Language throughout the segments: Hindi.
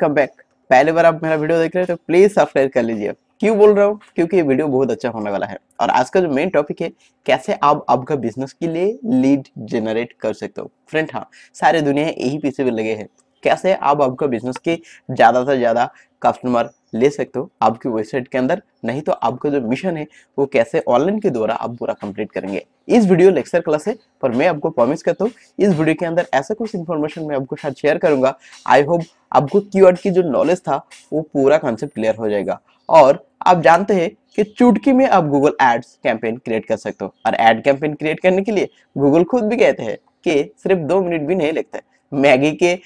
Welcome back. पहले बार आप मेरा वीडियो देख रहे हैं तो प्लीज सब्सक्राइब कर लीजिए। क्यों बोल रहा हूँ? क्योंकि ये वीडियो बहुत अच्छा होने वाला है। और आज का जो मेन टॉपिक है, कैसे आप आपका बिजनेस के लिए लीड जनरेट कर सकते हो। फ्रेंड हाँ, सारे दुनिया यही पीछे भी लगे हैं, कैसे आप आपका बिजनेस के ज़्यादा से ज़्यादा कस्टमर ले सकते हो आपकी वेबसाइट के अंदर, नहीं तो आपका जो मिशन है वो कैसे ऑनलाइन के द्वारा आप पूरा कंप्लीट करेंगे। इस वीडियो लेक्चर क्लास है, पर मैं आपको प्रॉमिस करता हूँ इस वीडियो के अंदर ऐसा कुछ इन्फॉर्मेशन मैं आपको साथ शेयर करूँगा। आई होप आपको कीवर्ड की जो नॉलेज था वो पूरा कॉन्सेप्ट क्लियर हो जाएगा। और आप जानते हैं कि चुटकी में आप गूगल एड्स कैंपेन क्रिएट कर सकते हो। और एड कैंपेन क्रिएट करने के लिए गूगल खुद भी कहते हैं कि सिर्फ 2 मिनट भी नहीं लगता है। मैगी के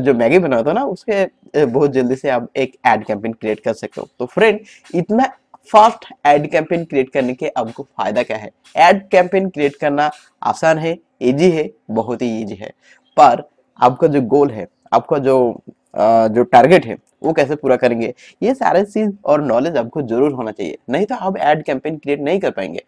जो मैगी बनाता हो ना, उसके बहुत जल्दी से आप एक एड कैंपेन क्रिएट कर सकते हो। तो फ्रेंड, इतना फास्ट एड कैंपेन क्रिएट करने के आपको फायदा क्या है? एड कैंपेन क्रिएट करना आसान है, इजी है, बहुत ही इजी है। पर आपका जो गोल है, आपका जो टारगेट है वो कैसे पूरा करेंगे, ये सारे चीज और नॉलेज आपको जरूर होना चाहिए, नहीं तो आप एड कैंपेन क्रिएट नहीं कर पाएंगे।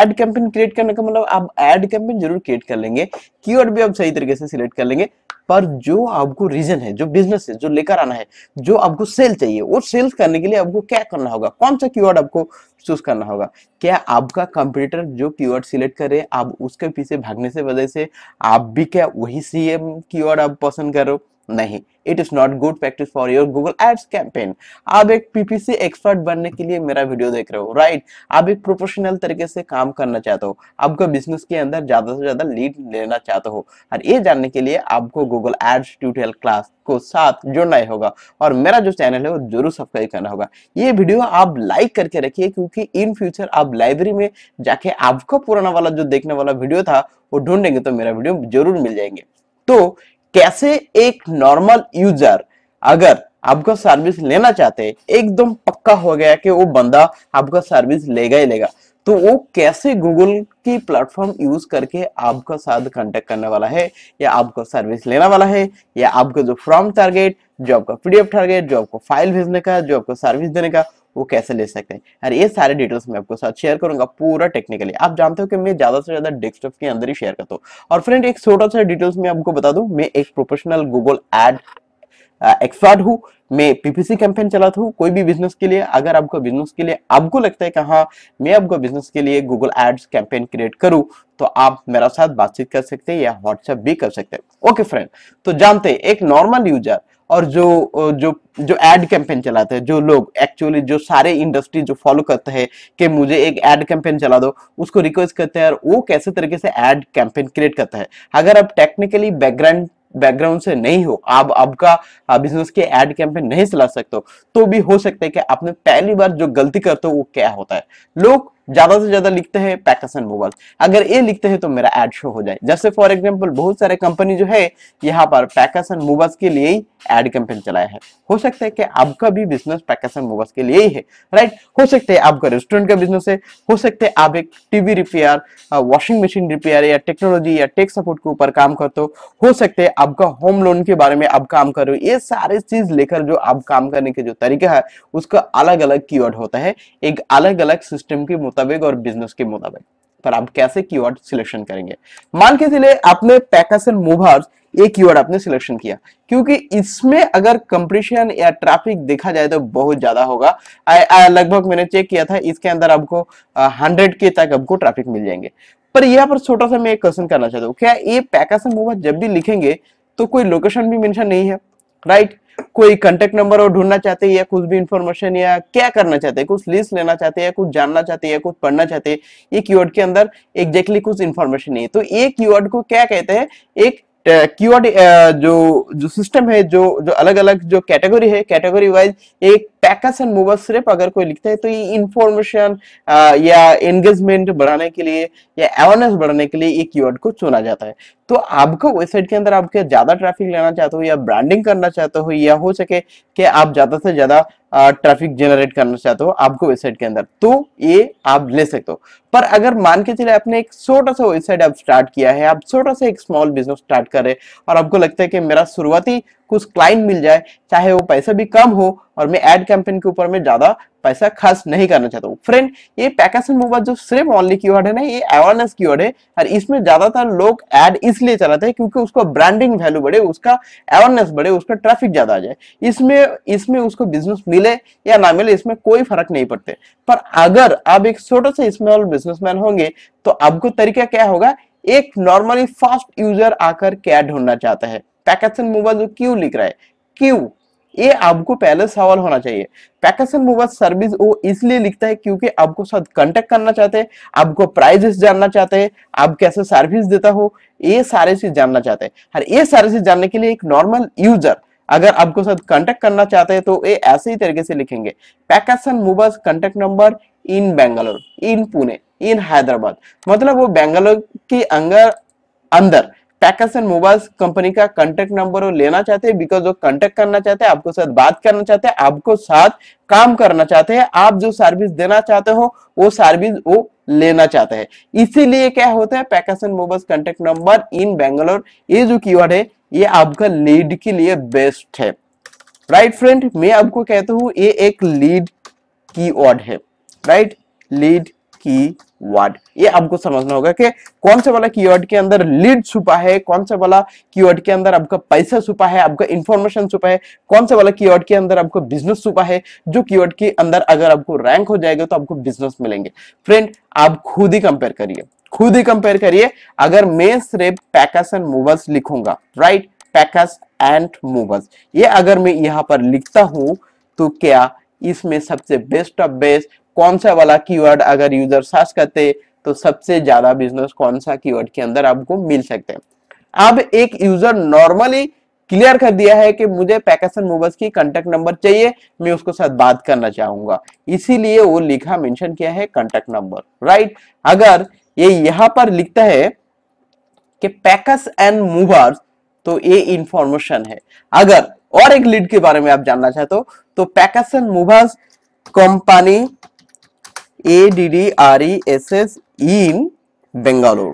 एड कैंपेन क्रिएट करने का मतलब, आप एड कैंपेन जरूर क्रिएट कर लेंगे, कीवर्ड भी आप सही तरीके से सिलेक्ट कर लेंगे, पर जो आपको रीजन है, जो बिजनेस है, जो लेकर आना है, जो आपको सेल चाहिए, वो सेल्स करने के लिए आपको क्या करना होगा, कौन सा कीवर्ड आपको चूज करना होगा। क्या आपका कंप्यूटर जो कीवर्ड सिलेक्ट करे, आप उसके पीछे भागने से वजह से आप भी क्या वही सेम कीवर्ड आप पसंद करो? नहीं, it is not good practice for your Google ads campaign. आप एक पीपीसी एक्सपर्ट बनने के लिए मेरा वीडियो देख रहे हो, राइट? आप एक प्रोफेशनल तरीके से काम करना चाहते हो, आपका बिजनेस के अंदर ज्यादा से ज्यादा लीड लेना चाहते हो, और ये जानने के लिए आपको गूगल एड्स ट्यूटोरियल क्लास को साथ जोड़ना होगा। और मेरा जो चैनल है वो जरूर सब्सक्राइब करना होगा। ये वीडियो आप लाइक करके रखिए, क्योंकि इन फ्यूचर आप लाइब्रेरी में जाके आपका पुराना वाला जो देखने वाला वीडियो था वो ढूंढेंगे तो मेरा वीडियो जरूर मिल जाएंगे। तो कैसे एक नॉर्मल यूजर अगर आपका सर्विस लेना चाहते हैं, एकदम पक्का हो गया कि वो बंदा आपका सर्विस लेगा ही लेगा, तो वो कैसे गूगल की प्लेटफॉर्म यूज करके आपका साथ कांटेक्ट करने वाला है, या आपका सर्विस लेने वाला है, या आपका जो फ्रॉम टारगेट, जो आपका पीडीएफ टारगेट, जो आपको फाइल भेजने का, जो आपको सर्विस देने का, वो कैसे ले सकते हैं। और ये सारे डिटेल्स मैं आपको साथ शेयर करूंगा पूरा टेक्निकली। आप जानते हो कि मैं ज्यादा से ज्यादा डेस्कटॉप के अंदर ही शेयर करता हूँ। और फ्रेंड, एक छोटा सा डिटेल्स मैं आपको बता दूं, मैं एक प्रोफेशनल गूगल एड एक्सपर्ट हूँ। मैं पीपीसी कैंपेन चलाता हूँ कोई भी बिजनेस के लिए। अगर आपको बिजनेस के लिए आपको लगता है कि हाँ, मैं आपको बिजनेस के लिए गूगल एड्स कैंपेन क्रिएट करूँ, तो आप मेरा साथ बातचीत कर सकते हैं या व्हाट्सएप भी कर सकते हैं। ओके फ्रेंड, तो जानते हैं एक नॉर्मल यूजर और जो जो जो एड कैंपेन चलाते हैं, जो लोग एक्चुअली जो सारे इंडस्ट्री जो फॉलो करते हैं कि मुझे एक ऐड कैंपेन चला दो, उसको रिक्वेस्ट करते हैं, और वो कैसे तरीके से ऐड कैंपेन क्रिएट करता है। अगर आप टेक्निकली बैकग्राउंड से नहीं हो, आप आपका बिजनेस के ऐड कैंपेन नहीं चला सकते हो, तो भी हो सकता है कि आपने पहली बार जो गलती करते हो वो क्या होता है। लोग ज्यादा से ज्यादा लिखते हैं पैकेज एंड मोबाइल, अगर ये लिखते हैं तो मेरा एड शो हो जाए। जैसे फॉर एग्जांपल, बहुत सारे कंपनी जो है यहाँ पर पैकेज एंड मोबाइल के लिए ही एड कैंपेन चलाया है। हो सकता है कि आपका भी बिजनेस पैकेज एंड मोबाइल के लिए ही है, राइट? हो सकता है आपका रेस्टोरेंट का बिजनेस है, हो सकता है आप एक TV repair, washing machine repair, या टेक्नोलॉजी या टेक सपोर्ट के ऊपर काम करते हो सकता है आपका होम लोन के बारे में आप काम कर रहे हो। ये सारे चीज लेकर जो आप काम करने के जो तरीका है, उसका अलग अलग कीवर्ड होता है, एक अलग अलग सिस्टम के और बिजनेस के मुताबिक। पर आप कैसे कीवर्ड सिलेक्शन करेंगे? मान के चलिए आपने पैकेज एंड मूवर्स ये कीवर्ड आपने सिलेक्शन किया, क्योंकि इसमें अगर कंप्रेशन या ट्रैफिक देखा जाए तो बहुत ज्यादा होगा। लगभग मैंने चेक किया था, इसके अंदर आपको 100K तक आपको ट्रैफिक मिल जाएंगे। पर यहाँ पर छोटा सा मैं एक क्वेश्चन करना चाहता हूँ, क्या ये पैकेज एंड मूवर्स जब भी लिखेंगे तो कोई लोकेशन भी मेंशन नहीं है, राइट? कोई कांटेक्ट नंबर और ढूंढना चाहते हैं, या कुछ भी इंफॉर्मेशन, या क्या करना चाहते हैं, कुछ लिस्ट लेना चाहते हैं, कुछ जानना चाहते हैं, या कुछ पढ़ना चाहते हैं, ये कीवर्ड के अंदर एग्जैक्टली कुछ इंफॉर्मेशन नहीं है। तो ये कीवर्ड को क्या कहते हैं, एक कीवर्ड जो सिस्टम है, जो अलग अलग जो कैटेगरी है, कैटेगरी वाइज एक पैकेज एंड मूवर्स सिर्फ अगर कोई लिखता है तो ये इंफॉर्मेशन या एंगेजमेंट बढ़ाने के लिए या अवेयरनेस बढ़ाने के लिए ये कीवर्ड को चुना जाता है। तो आपका वेबसाइट के अंदर आपके ज्यादा ट्रैफिक लेना चाहते हो, या ब्रांडिंग करना चाहते हो, या हो सके कि आप ज्यादा से ज्यादा ट्रैफिक जनरेट करना चाहते हो आपको वेबसाइट के अंदर, तो ये आप ले सकते हो। पर अगर मान के चले आपने एक छोटा सा वेबसाइट आप स्टार्ट किया है, आप छोटा सा एक स्मॉल बिजनेस स्टार्ट कर रहे हैं, और आपको लगता है कि मेरा शुरुआती कुछ क्लाइंट मिल जाए, चाहे वो पैसा भी कम हो और मैं एड कैंपेन के ऊपर में ज्यादा पैसा खर्च नहीं करना चाहता हूँ। फ्रेंड, ये पैकेज एंड मोबाइल जो सिर्फ ओनली कीवर्ड है ना, ये अवेयरनेस कीवर्ड है और इसमें ज्यादातर लोग ऐड इसलिए चलाते हैं क्योंकि उसको ब्रांडिंग वैल्यू बढ़े, उसका अवेयरनेस बढ़े, उसका ट्रैफिक ज्यादा आ जाए। इसमें उसको बिजनेस मिले या ना मिले, इसमें कोई फर्क नहीं पड़ते। पर अगर आप एक छोटा सा स्मॉल बिजनेसमैन होंगे तो आपको तरीका क्या होगा, एक नॉर्मली फास्ट यूजर आकर क्या ढूंढना चाहता है, पैकेज एंड मोबाइल जो क्यों लिख रहा है, क्यों, ये आपको पहले सवाल होना चाहिए। पैकेज एंड मोबाइल सर्विस वो इसलिए लिखता है क्योंकि आपको साथ कांटेक्ट करना चाहते हैं, आपको प्राइजेस जानना चाहते हैं, आप कैसे सर्विस देता हो, ये सारे चीज जानना चाहते हैं। और ये सारे चीज जानने के लिए एक नॉर्मल यूजर अगर आपको साथ कांटेक्ट करना चाहते हैं तो ये ऐसे ही तरीके से लिखेंगे, package and mobile contact number in Bangalore, in Pune, in Hyderabad. मतलब वो बेंगलोर के अंदर पैकेज एंड मोबाइल कंपनी का कांटेक्ट नंबर वो लेना चाहते हैं, बिकॉज वो कांटेक्ट करना चाहते हैं, आपको साथ बात करना चाहते हैं, आपको साथ काम करना चाहते हैं, आप जो सर्विस देना चाहते हो वो सर्विस वो लेना चाहते हैं। इसीलिए क्या होता है, package and mobile contact number in Bangalore, ये जो कीवर्ड है ये आपका लीड के लिए बेस्ट है। राइट फ्रेंड, मैं आपको कहता हूँ ये एक लीड कीवर्ड है। राइट, लीड कीवर्ड, ये आपको समझना होगा कि कौन से वाला कीवर्ड के अंदर लीड छुपा है, कौन से वाला कीवर्ड के अंदर आपका पैसा छुपा है, आपका इंफॉर्मेशन छुपा है, कौन से वाला कीवर्ड के अंदर आपको बिजनेस छुपा है। जो कीवर्ड के अंदर अगर आपको रैंक हो जाएगा तो आपको बिजनेस मिलेंगे। फ्रेंड, आप खुद ही कंपेयर करिए, खुद ही कंपेयर करिए। अगर मैं सिर्फ पैकेज एंड मोबाइल लिखूंगा, राइट, पैकेज एंड मोबाइल, ये अगर मैं यहाँ पर लिखता हूँ तो क्या इसमें सबसे बेस्ट ऑफ बेस्ट कौन सा वाला कीवर्ड अगर यूजर सर्च करते तो सबसे ज्यादा बिजनेस कौन सा कीवर्ड के अंदर आपको मिल सकते हैं। अब एक यूजर नॉर्मली क्लियर कर दिया है कि मुझे पैकेज एंड मोबाइल की कांटेक्ट नंबर चाहिए, मैं उसको साथ बात करना चाहूंगा, इसीलिए वो लिखा मेंशन किया है कांटेक्ट नंबर। राइट, अगर ये यहाँ पर लिखता है कि पैकेज एंड मोबाइल, तो ये इंफॉर्मेशन है। अगर और एक लीड के बारे में आप जानना चाहते हो तो package and mobile company ADDRESS in Bangalore.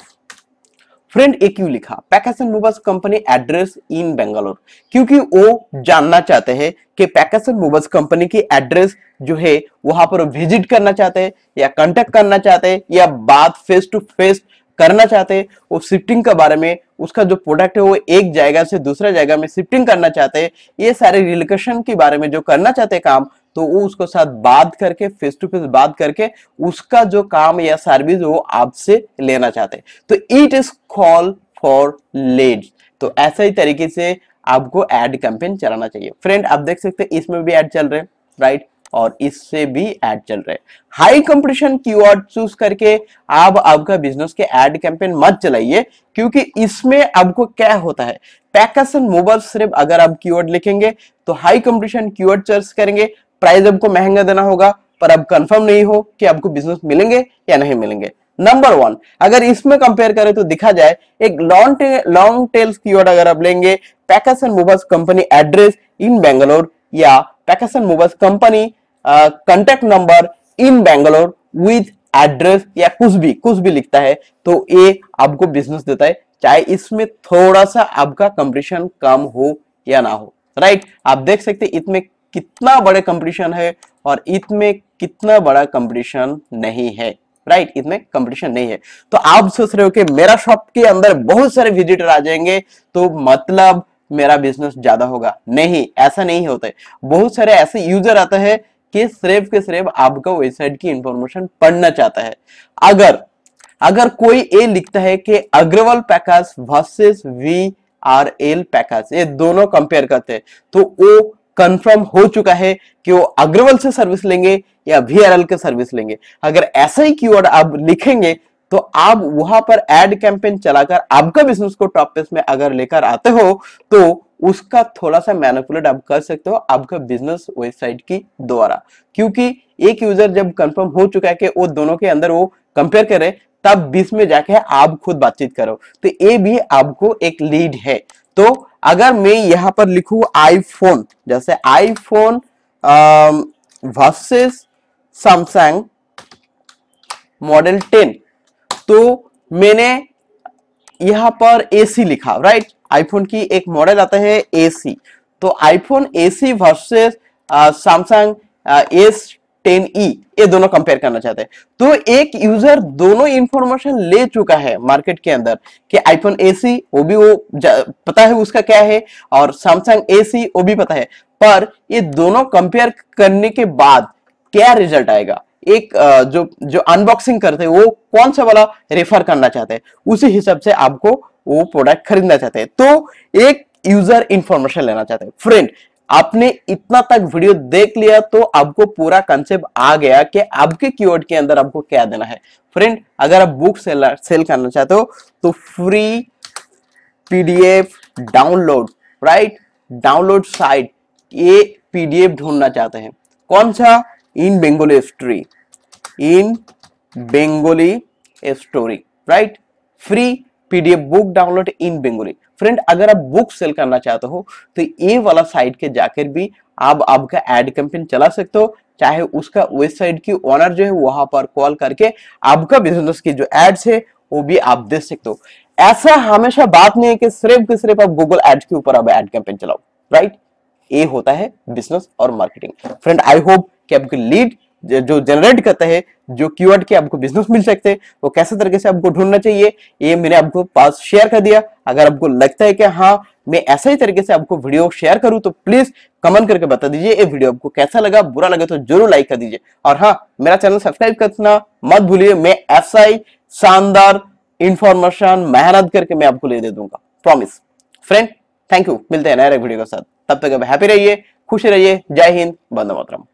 Friend, एक क्यों लिखा, package and mobile company address in Bangalore, क्योंकि वो जानना चाहते हैं कि पैकेज एंड मोबाइल कंपनी की एड्रेस जो है वहां पर विजिट करना चाहते हैं या कांटेक्ट करना चाहते हैं या बात फेस टू फेस करना चाहते हैं। वो शिफ्टिंग के बारे में, उसका जो प्रोडक्ट है वो एक जगह से दूसरा जगह में शिफ्टिंग करना चाहते हैं, ये सारे रिलोकेशन के बारे में जो करना चाहते हैं काम, तो वो उसको साथ बात करके, फेस टू फेस बात करके उसका जो काम या सर्विस वो आपसे लेना चाहते हैं। तो it is called for leads. तो ऐसा ही तरीके से आपको एड कैंपेन चलाना चाहिए। फ्रेंड, आप देख सकते हैं इसमें भी एड चल रहे हैं, राइट, और इससे भी एड चल रहे हैं। हाई कंपटीशन कीवर्ड चूज करके आप आपका बिजनेस के एड कैंपेन मत चलाइए, क्योंकि इसमें आपको क्या होता है, पैकेज एंड मोबाइल सिर्फ अगर आप कीवर्ड लिखेंगे तो हाई कंपटीशन कीवर्ड सर्च करेंगे, प्राइस आपको महंगा देना होगा, पर आप कंफर्म नहीं हो कि आपको बिजनेस मिलेंगे या नहीं मिलेंगे। नंबर वन, अगर इसमें कंपेयर करें तो दिखा जाए एक लॉन्ग टेल्स कीवर्ड अगर आप लेंगे, package and mobile company address in Bangalore या package and mobile company contact number in Bangalore with address या कुछ भी लिखता है तो ये आपको बिजनेस देता है, चाहे इसमें थोड़ा सा आपका कंपटीशन कम हो या ना हो। राइट, आप देख सकते इसमें कितना बड़े कंपटीशन है और इसमें कितना बड़ा कंपटीशन नहीं है। राइट, इसमें कंपटीशन नहीं है। तो आप सोच रहे हो कि मेरा शॉप के अंदर बहुत सारे विजिटर आ जाएंगे तो मतलब मेरा बिजनेस ज्यादा होगा, नहीं, ऐसा नहीं होता है। बहुत सारे ऐसे यूजर आते हैं कि सिर्फ के सिर्फ आपका वेबसाइट की इंफॉर्मेशन पढ़ना चाहता है। अगर कोई ये लिखता है कि Agarwal package versus VRL packers, ये दोनों कंपेयर करते हैं तो वो कंफर्म हो चुका है कि वो अग्रवाल से सर्विस लेंगे या VRL के सर्विस लेंगे। अगर ऐसा ही कीवर्ड आप लिखेंगे तो आप वहां पर एड कैंपेन चलाकर आपका बिजनेस को टॉप पेज में अगर लेकर आते हो तो उसका थोड़ा सा मैनिपुलेट आप कर सकते हो आपका बिजनेस वेबसाइट की द्वारा, क्योंकि एक यूजर जब कंफर्म हो चुका है कि वो दोनों के अंदर वो कंपेयर करे तब 20 में जाके आप खुद बातचीत करो, तो ये भी आपको एक लीड है। तो अगर मैं यहाँ पर लिखूं आईफोन, जैसे आईफोन वर्सेस सैमसंग मॉडल 10, तो मैंने यहाँ पर AC लिखा। राइट, आईफोन की एक मॉडल आता है AC, तो iPhone AC versus Samsung S10e ये दोनों कंपेयर करना चाहते हैं। तो एक यूजर दोनों इंफॉर्मेशन ले चुका है मार्केट के अंदर कि आईफोन एसी वो भी वो पता है उसका क्या है और सैमसंग एसी वो भी पता है, पर ये दोनों कंपेयर करने के बाद क्या रिजल्ट आएगा, एक जो अनबॉक्सिंग करते हैं वो कौन सा वाला रेफर करना चाहते हैं, उसी हिसाब से आपको वो प्रोडक्ट खरीदना चाहते हैं। तो एक यूजर इंफॉर्मेशन लेना चाहते हैं। फ्रेंड, आपने इतना तक वीडियो देख लिया तो आपको पूरा कंसेप्ट आ गया कि आपके कीवर्ड के अंदर आपको क्या देना है। फ्रेंड, अगर आप बुक सेल करना चाहते हो तो free PDF download right download site ये पीडीएफ ढूंढना चाहते हैं। कौन सा? In Bengali story right, free PDF book download in Bengali. Friend, अगर आप बुक सेल करना चाहते हो तो ये वाला साइट के जाकर भी आप आपका एड कैंपेन चला सकते हो, चाहे उसका वेबसाइट की ओनर जो है वहां पर कॉल करके आपका बिजनेस की जो एड्स है वो भी आप देख सकते हो। ऐसा हमेशा बात नहीं है कि सिर्फ आप गूगल एड्स के ऊपर आप एड कैंपेन चलाओ राइट, ये होता है बिजनेस और मार्केटिंग। फ्रेंड, आई होप कि आपके लीड जो जनरेट करता है, जो कीवर्ड के आपको बिजनेस मिल सकते हैं वो कैसे तरीके से आपको ढूंढना चाहिए, ये मैंने आपको पास शेयर कर दिया। अगर आपको लगता है कि हाँ मैं ऐसा ही तरीके से आपको वीडियो शेयर करूं तो प्लीज कमेंट करके बता दीजिए ये वीडियो आपको कैसा लगा। बुरा लगे तो जरूर लाइक कर दीजिए और हाँ, मेरा चैनल सब्सक्राइब करना मत भूलिए। मैं ऐसा ही शानदार इंफॉर्मेशन मेहनत करके मैं आपको ले दे दूंगा, प्रॉमिस। फ्रेंड, थैंक यू, मिलते हैं नए वीडियो के साथ। तब तक आप हैप्पी रहिए, खुश रहिए। जय हिंद, वंदे मातरम।